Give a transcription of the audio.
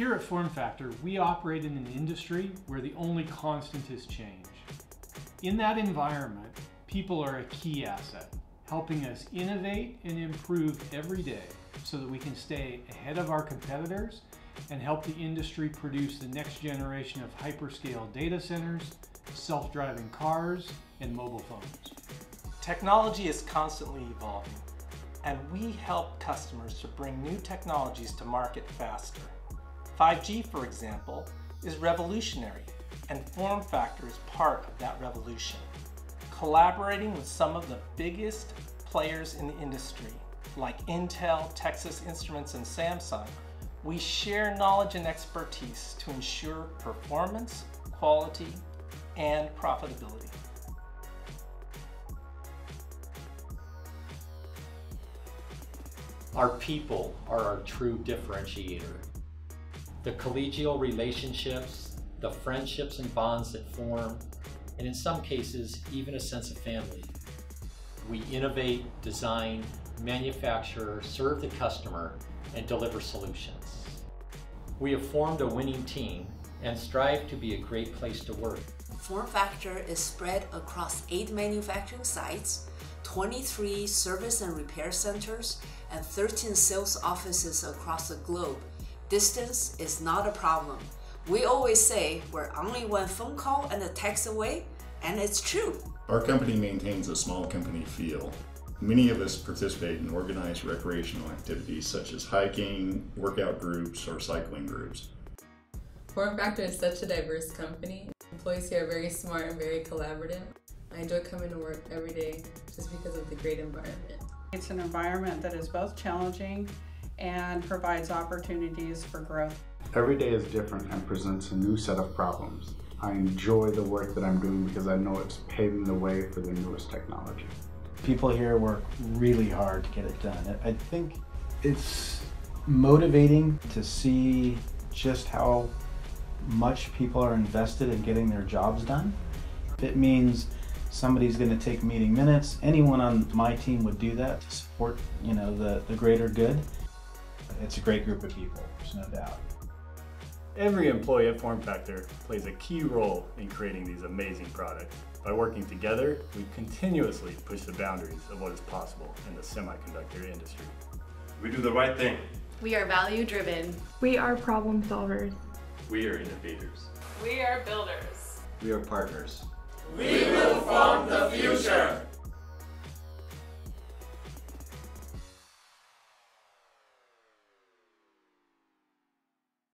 Here at FormFactor, we operate in an industry where the only constant is change. In that environment, people are a key asset, helping us innovate and improve every day so that we can stay ahead of our competitors and help the industry produce the next generation of hyperscale data centers, self-driving cars, and mobile phones. Technology is constantly evolving, and we help customers to bring new technologies to market faster. 5G, for example, is revolutionary, and FormFactor is part of that revolution, collaborating with some of the biggest players in the industry, like Intel, Texas Instruments, and Samsung. We share knowledge and expertise to ensure performance, quality, and profitability. Our people are our true differentiator. The collegial relationships, the friendships and bonds that form, and in some cases, even a sense of family. We innovate, design, manufacture, serve the customer, and deliver solutions. We have formed a winning team and strive to be a great place to work. FormFactor is spread across 8 manufacturing sites, 23 service and repair centers, and 13 sales offices across the globe. Distance is not a problem. We always say we're only one phone call and a text away, and it's true. Our company maintains a small company feel. Many of us participate in organized recreational activities such as hiking, workout groups, or cycling groups. FormFactor is such a diverse company. Employees here are very smart and very collaborative. I enjoy coming to work every day just because of the great environment. It's an environment that is both challenging and provides opportunities for growth. Every day is different and presents a new set of problems. I enjoy the work that I'm doing because I know it's paving the way for the newest technology. People here work really hard to get it done. I think it's motivating to see just how much people are invested in getting their jobs done. It means somebody's going to take meeting minutes. Anyone on my team would do that to support, the greater good. It's a great group of people, there's no doubt. Every employee at FormFactor plays a key role in creating these amazing products. By working together, we continuously push the boundaries of what is possible in the semiconductor industry. We do the right thing. We are value-driven. We are problem solvers. We are innovators. We are builders. We are partners. We will